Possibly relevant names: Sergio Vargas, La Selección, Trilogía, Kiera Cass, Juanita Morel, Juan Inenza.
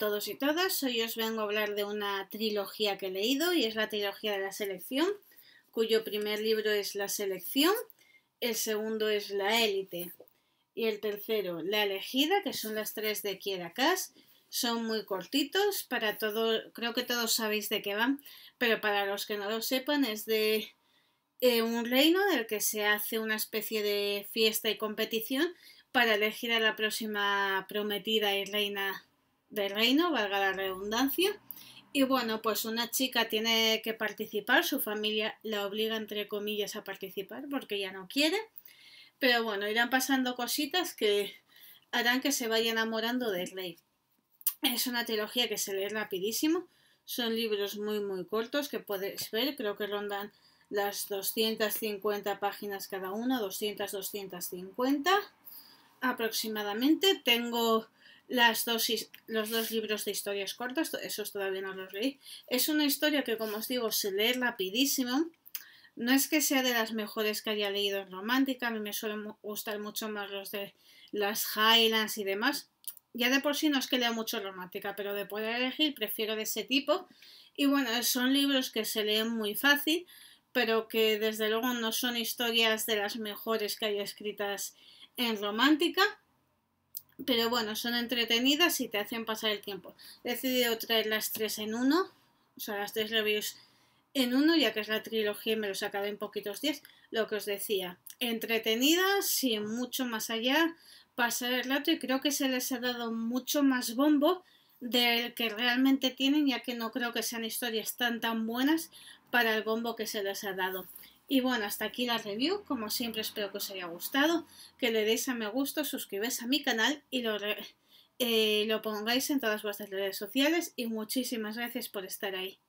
todos y todas, hoy os vengo a hablar de una trilogía que he leído y es la trilogía de La Selección, cuyo primer libro es La Selección, el segundo es La Élite y el tercero La Elegida, que son las tres de Kiera Cass. Son muy cortitos, para todo, creo que todos sabéis de qué van, pero para los que no lo sepan es de un reino del que se hace una especie de fiesta y competición para elegir a la próxima prometida y reina del reino, valga la redundancia. Y bueno, pues una chica tiene que participar, su familia la obliga entre comillas a participar porque ella no quiere, pero bueno, irán pasando cositas que harán que se vaya enamorando del rey. Es una trilogía que se lee rapidísimo, son libros muy cortos que podéis ver, creo que rondan las 250 páginas cada una, 200-250 aproximadamente. Tengo los dos libros de historias cortas, esos todavía no los leí. Es una historia que, como os digo, se lee rapidísimo. No es que sea de las mejores que haya leído romántica, a mí me suelen gustar mucho más los de las Highlands y demás. Ya de por sí no es que lea mucho romántica, pero de poder elegir prefiero de ese tipo. Y bueno, son libros que se leen muy fácil, pero que desde luego no son historias de las mejores que haya escritas en romántica. Pero bueno, son entretenidas y te hacen pasar el tiempo. He decidido traer las tres en uno, o sea, las tres reviews en uno, ya que es la trilogía y me los acabé en poquitos días. Lo que os decía, entretenidas y mucho más allá, pasar el rato, y creo que se les ha dado mucho más bombo del que realmente tienen, ya que no creo que sean historias tan buenas para el bombo que se les ha dado. Y bueno, hasta aquí la review, como siempre espero que os haya gustado, que le deis a me gusta, suscribáis a mi canal y lo pongáis en todas vuestras redes sociales, y muchísimas gracias por estar ahí.